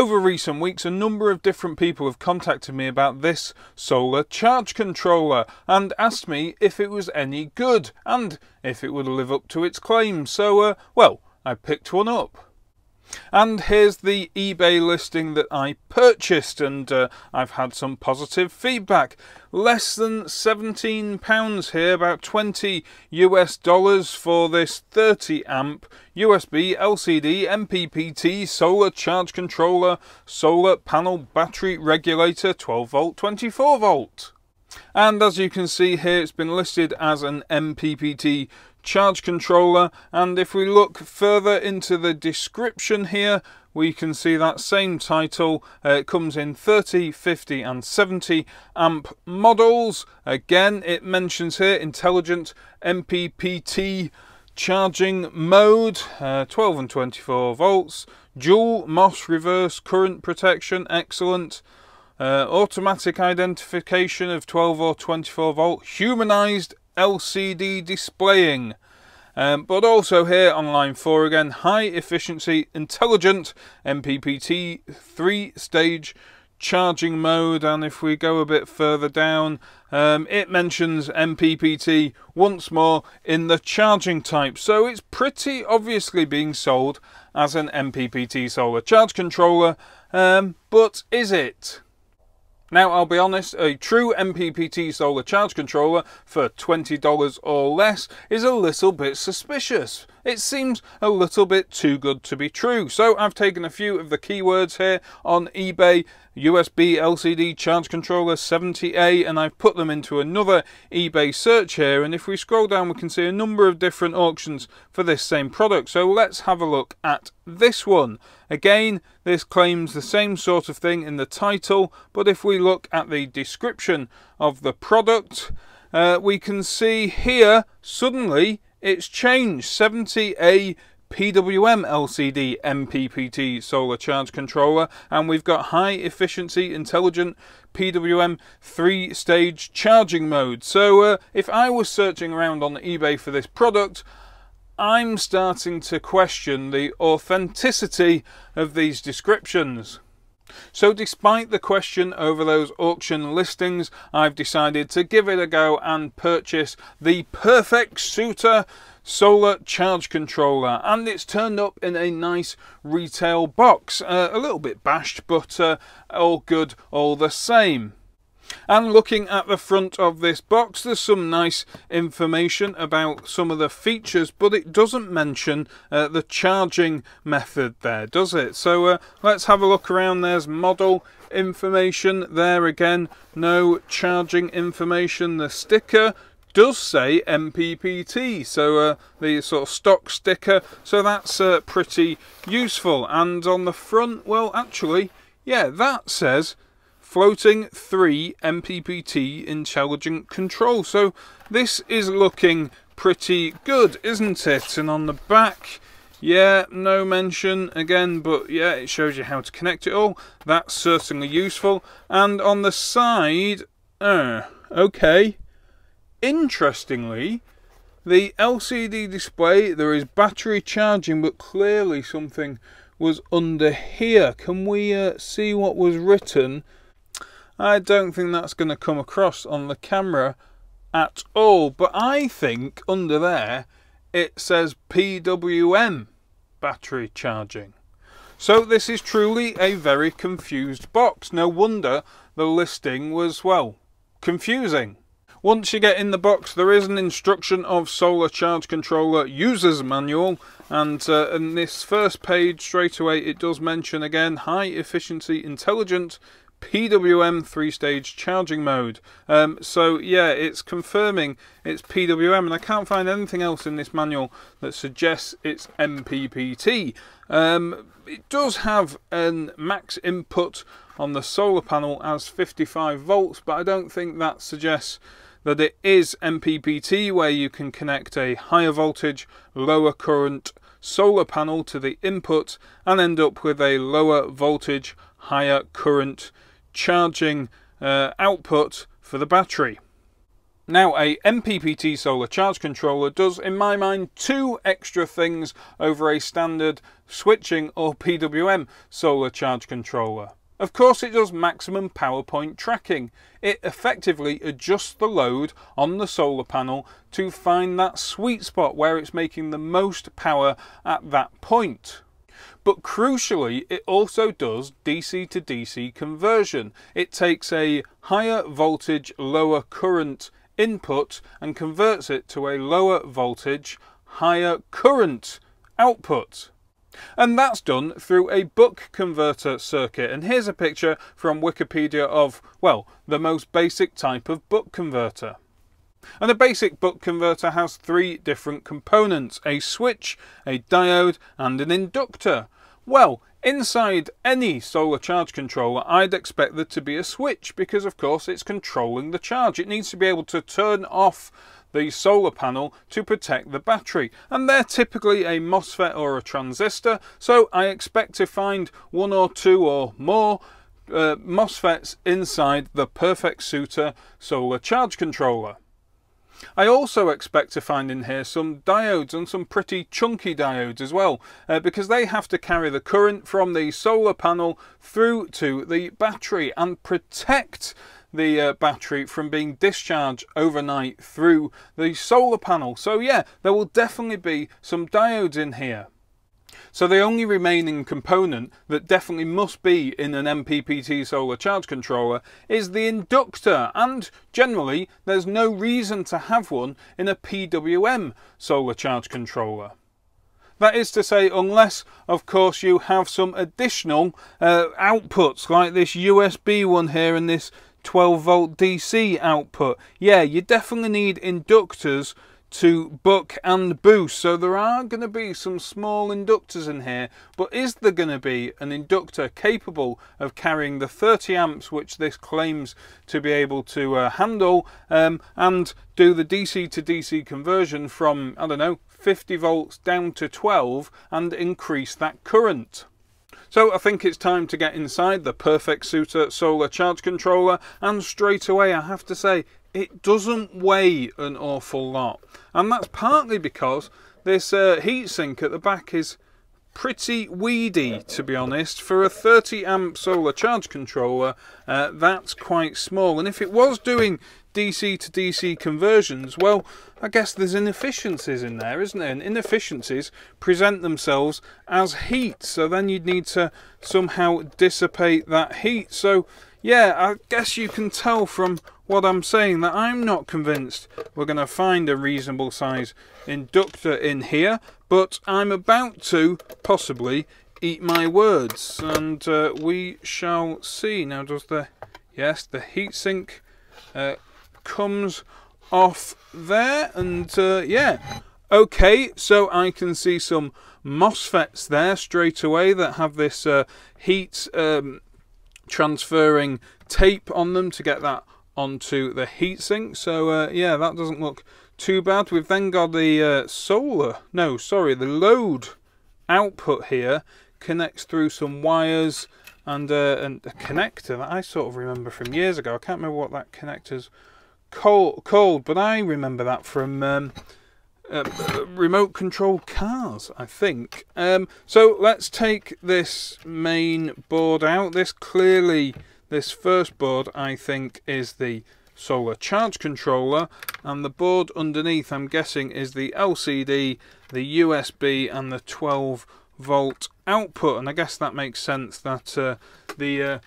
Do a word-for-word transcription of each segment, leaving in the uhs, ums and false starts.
Over recent weeks, a number of different people have contacted me about this solar charge controller and asked me if it was any good and if it would live up to its claims. So, uh, well, I picked one up. And here's the eBay listing that I purchased, and uh, I've had some positive feedback. Less than seventeen pounds here, about twenty US dollars for this thirty amp U S B L C D M P P T solar charge controller, solar panel battery regulator, twelve volt, twenty-four volt. And as you can see here, it's been listed as an M P P T charge controller, and if we look further into the description here, we can see that same title. Uh, it comes in thirty, fifty and seventy amp models. Again, it mentions here intelligent M P P T charging mode, uh, twelve and twenty-four volts, dual M O S reverse current protection, excellent. Uh, automatic identification of twelve or twenty-four volt, humanized L C D displaying, um, but also here on line four again, high efficiency intelligent M P P T three stage charging mode. And if we go a bit further down, um, it mentions M P P T once more in the charging type, so it's pretty obviously being sold as an M P P T solar charge controller, um, but is it? Now, I'll be honest, a true M P P T solar charge controller for twenty dollars or less is a little bit suspicious. It seems a little bit too good to be true. So I've taken a few of the keywords here on eBay, U S B L C D charge controller seventy A, and I've put them into another eBay search here. And if we scroll down, we can see a number of different auctions for this same product. So let's have a look at this one. Again, this claims the same sort of thing in the title, but if we look at the description of the product, uh, we can see here suddenly it's changed. seventy A P W M L C D M P P T solar charge controller, and we've got high efficiency intelligent P W M three stage charging mode. So uh, if I was searching around on eBay for this product, I'm starting to question the authenticity of these descriptions. So despite the question over those auction listings, I've decided to give it a go and purchase the Perfect Suitor solar charge controller, and it's turned up in a nice retail box. Uh, a little bit bashed, but uh, all good all the same. And looking at the front of this box, there's some nice information about some of the features, but it doesn't mention uh, the charging method there, does it? So uh, let's have a look around. There's model information there again, no charging information. The sticker does say M P P T, so uh, the sort of stock sticker, so that's uh, pretty useful. And on the front, well, actually, yeah, that says floating three M P P T intelligent control, so this is looking pretty good, isn't it? And on the back, yeah, no mention again, but yeah, it shows you how to connect it all. That's certainly useful. And on the side, uh, okay, interestingly, the L C D display, there is battery charging, but clearly something was under here. Can we uh, see what was written? I don't think that's going to come across on the camera at all, but I think under there it says P W M battery charging. So this is truly a very confused box. No wonder the listing was, well, confusing. Once you get in the box, there is an instruction of solar charge controller user's manual, and uh, in this first page straight away it does mention again high efficiency intelligent P W M three-stage charging mode. Um, so yeah, it's confirming it's P W M, and I can't find anything else in this manual that suggests it's M P P T. Um, it does have a max input on the solar panel as fifty-five volts, but I don't think that suggests that it is M P P T, where you can connect a higher voltage, lower current solar panel to the input and end up with a lower voltage, higher current charging uh, output for the battery. Now, a M P P T solar charge controller does, in my mind, two extra things over a standard switching or P W M solar charge controller. Of course, it does maximum power point tracking. It effectively adjusts the load on the solar panel to find that sweet spot where it's making the most power at that point. But crucially, it also does D C to D C conversion. It takes a higher voltage, lower current input and converts it to a lower voltage, higher current output. And that's done through a buck converter circuit. And here's a picture from Wikipedia of, well, the most basic type of buck converter. And the basic buck converter has three different components: a switch, a diode, and an inductor. Well, inside any solar charge controller, I'd expect there to be a switch because, of course, it's controlling the charge. It needs to be able to turn off the solar panel to protect the battery. And they're typically a MOSFET or a transistor, so I expect to find one or two or more uh, MOSFETs inside the Perfect Suitor solar charge controller. I also expect to find in here some diodes, and some pretty chunky diodes as well, uh, because they have to carry the current from the solar panel through to the battery and protect the uh, battery from being discharged overnight through the solar panel. So yeah, there will definitely be some diodes in here. So the only remaining component that definitely must be in an M P P T solar charge controller is the inductor, and generally there's no reason to have one in a P W M solar charge controller. That is to say, unless, of course, you have some additional uh, outputs like this U S B one here and this twelve volt D C output. Yeah, you definitely need inductors to buck and boost, so there are going to be some small inductors in here. But is there going to be an inductor capable of carrying the thirty amps which this claims to be able to uh, handle um, and do the D C to D C conversion from, I don't know, fifty volts down to twelve and increase that current? So I think it's time to get inside the Perfect Suitor solar charge controller, and straight away I have to say it doesn't weigh an awful lot, and that's partly because this uh, heatsink at the back is pretty weedy, to be honest. For a thirty amp solar charge controller, uh, that's quite small, and if it was doing D C to D C conversions, well, I guess there's inefficiencies in there, isn't there? And inefficiencies present themselves as heat, so then you'd need to somehow dissipate that heat. So yeah, I guess you can tell from what I'm saying that I'm not convinced we're going to find a reasonable size inductor in here, but I'm about to possibly eat my words, and uh, we shall see. Now, does the, yes, the heatsink uh, comes off there, and uh, yeah, okay, so I can see some MOSFETs there straight away that have this uh, heat um, transferring tape on them to get that onto the heatsink. So uh, yeah, that doesn't look too bad. We've then got the uh, solar, no, sorry, the load output here connects through some wires and, uh, and a connector that I sort of remember from years ago. I can't remember what that connector's called, but I remember that from um, uh, remote control cars, I think. Um, so let's take this main board out. This clearly, this first board, I think, is the solar charge controller, and the board underneath, I'm guessing, is the L C D, the U S B, and the twelve volt output. And I guess that makes sense that uh, the uh,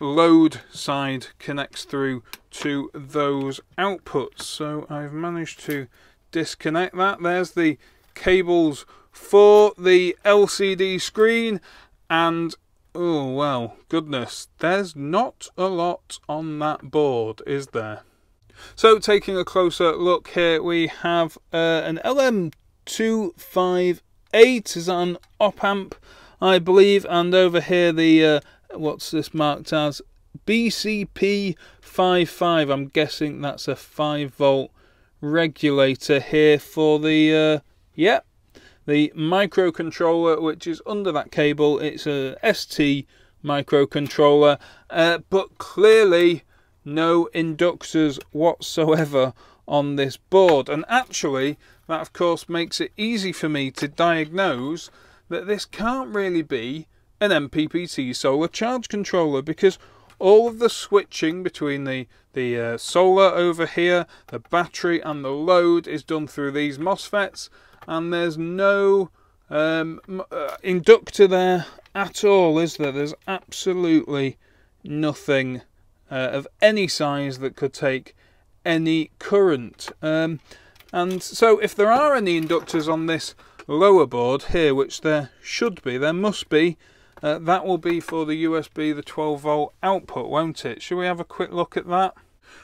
load side connects through to those outputs. So I've managed to disconnect that. There's the cables for the L C D screen, and oh well, goodness, there's not a lot on that board, is there? So taking a closer look here, we have uh, an L M two five eight is an op amp, I believe, and over here the uh, what's this marked as? B C P fifty-five. I'm guessing that's a five volt regulator here for the uh, yep, yeah, the microcontroller which is under that cable. It's a S T microcontroller, uh, but clearly no inductors whatsoever on this board. And actually that of course makes it easy for me to diagnose that this can't really be an M P P T solar charge controller, because all of the switching between the, the uh, solar over here, the battery and the load is done through these MOSFETs, and there's no um, uh, inductor there at all, is there? There's absolutely nothing uh, of any size that could take any current. Um, and so if there are any inductors on this lower board here, which there should be, there must be, Uh, that will be for the U S B, the twelve volt output, won't it? Shall we have a quick look at that?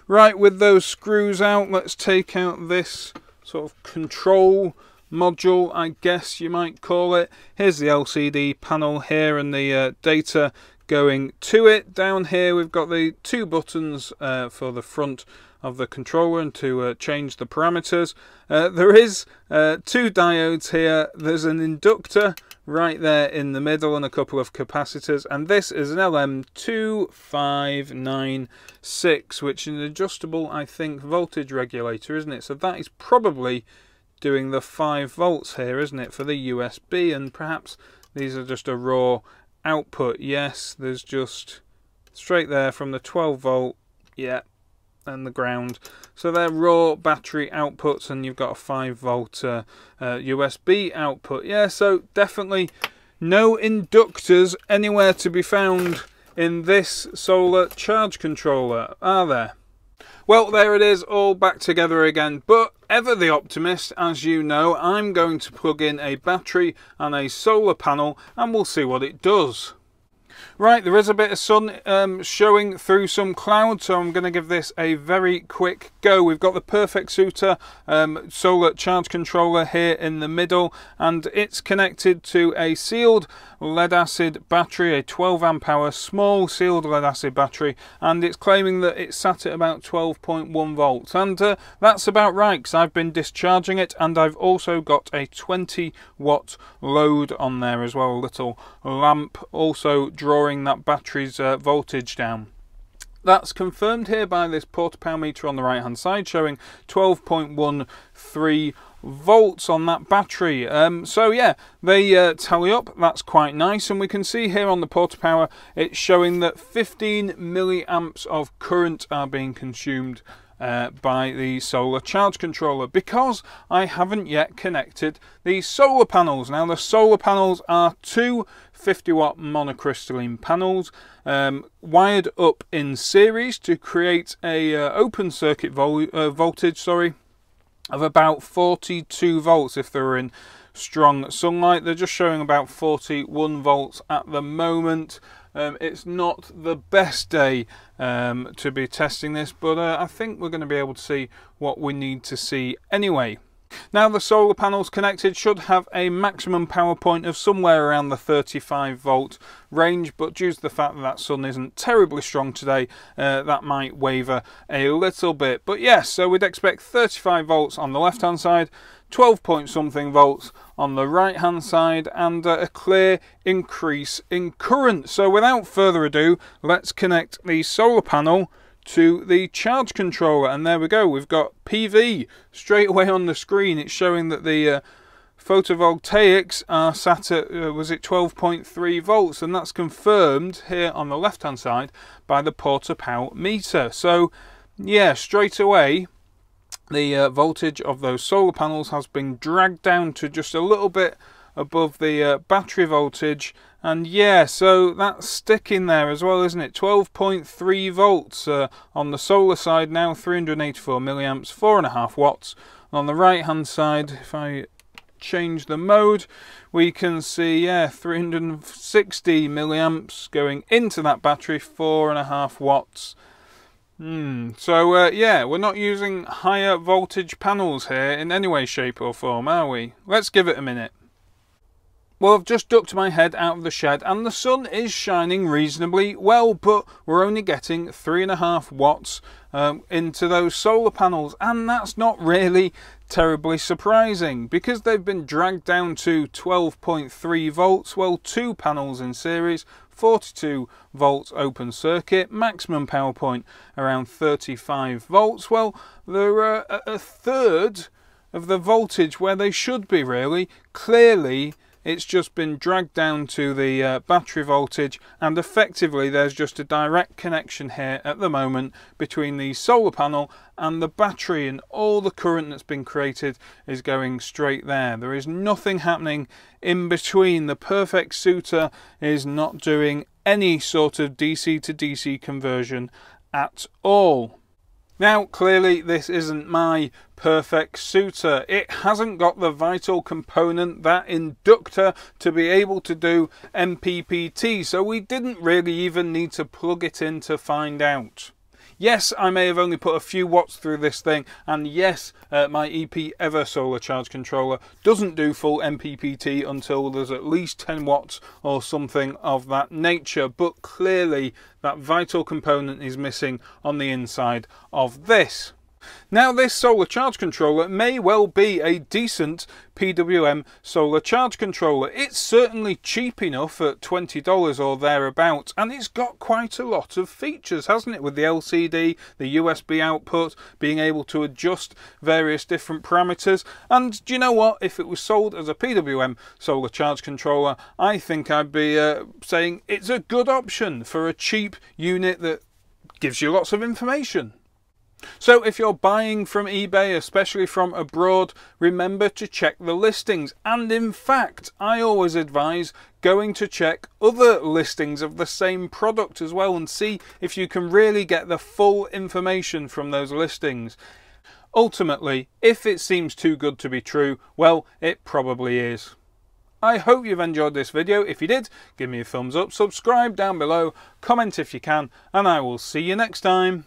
Right, with those screws out, let's take out this sort of control module, I guess you might call it. Here's the L C D panel here and the uh, data going to it. Down here we've got the two buttons uh, for the front of the controller and to uh, change the parameters. Uh, there is uh, two diodes here. There's an inductor right there in the middle and a couple of capacitors, and this is an L M two five nine six, which is an adjustable, I think, voltage regulator, isn't it? So that is probably doing the five volts here, isn't it, for the U S B, and perhaps these are just a raw output. Yes, there's just straight there from the twelve volt, yeah, and the ground. So they're raw battery outputs, and you've got a five volt uh, uh, U S B output. Yeah, so definitely no inductors anywhere to be found in this solar charge controller, are there? Well, there it is, all back together again. But ever the optimist, as you know, I'm going to plug in a battery and a solar panel and we'll see what it does. Right, there is a bit of sun um, showing through some cloud, so I'm going to give this a very quick go. We've got the Perfect Suitor um, solar charge controller here in the middle, and it's connected to a sealed lead acid battery, a twelve amp hour small sealed lead acid battery, and it's claiming that it's sat at about twelve point one volts, and uh, that's about right, because I've been discharging it, and I've also got a twenty watt load on there as well, a little lamp also drawing that battery's uh, voltage down. That's confirmed here by this PortaPow meter on the right hand side, showing twelve point one three volts on that battery. Um, so yeah, they uh, tally up, that's quite nice, and we can see here on the PortaPow it's showing that fifteen milliamps of current are being consumed Uh, by the solar charge controller, because I haven't yet connected the solar panels. Now the solar panels are two fifty watt monocrystalline panels um, wired up in series to create a uh, open circuit vol uh, voltage sorry, of about forty-two volts if they were in strong sunlight. They're just showing about forty-one volts at the moment. Um, it's not the best day um, to be testing this, but uh, I think we're going to be able to see what we need to see anyway. Now the solar panels connected should have a maximum power point of somewhere around the thirty-five volt range, but due to the fact that that sun isn't terribly strong today, uh, that might waver a little bit. But yes, so we'd expect thirty-five volts on the left hand side, twelve point something volts on the right hand side, and uh, a clear increase in current. So without further ado, let's connect the solar panel to the charge controller, and there we go, we've got P V straight away on the screen. It's showing that the uh, photovoltaics are sat at uh, was it twelve point three volts, and that's confirmed here on the left hand side by the PortaPow meter. So yeah, straight away the uh, voltage of those solar panels has been dragged down to just a little bit above the uh, battery voltage, and yeah, so that's sticking there as well, isn't it? Twelve point three volts uh, on the solar side now, three hundred eighty-four milliamps, four and a half watts. And on the right hand side, if I change the mode, we can see, yeah, three hundred sixty milliamps going into that battery, four and a half watts. Hmm. So uh, yeah, we're not using higher voltage panels here in any way, shape or form, are we? Let's give it a minute. Well, I've just ducked my head out of the shed and the sun is shining reasonably well, but we're only getting three and a half watts um, into those solar panels, and that's not really terribly surprising because they've been dragged down to twelve point three volts. Well, two panels in series, forty-two volt open circuit, maximum power point around thirty-five volts. Well, they're uh, a third of the voltage where they should be, really. Clearly it's just been dragged down to the uh, battery voltage, and effectively there's just a direct connection here at the moment between the solar panel and the battery, and all the current that's been created is going straight there. There is nothing happening in between. The Perfect Suitor is not doing any sort of D C to D C conversion at all. Now, clearly this isn't my Perfect Suitor. It hasn't got the vital component, that inductor, to be able to do M P P T, so we didn't really even need to plug it in to find out. Yes, I may have only put a few watts through this thing, and yes, uh, my E P Ever solar charge controller doesn't do full M P P T until there's at least ten watts or something of that nature, but clearly that vital component is missing on the inside of this. Now, this solar charge controller may well be a decent P W M solar charge controller. It's certainly cheap enough at twenty dollars or thereabouts, and it's got quite a lot of features, hasn't it? With the L C D, the U S B output, being able to adjust various different parameters. And do you know what? If it was sold as a P W M solar charge controller, I think I'd be uh, saying it's a good option for a cheap unit that gives you lots of information. So if you're buying from eBay, especially from abroad, remember to check the listings. And in fact, I always advise going to check other listings of the same product as well, and see if you can really get the full information from those listings. Ultimately, if it seems too good to be true, well, it probably is. I hope you've enjoyed this video. If you did, give me a thumbs up, subscribe down below, comment if you can, and I will see you next time.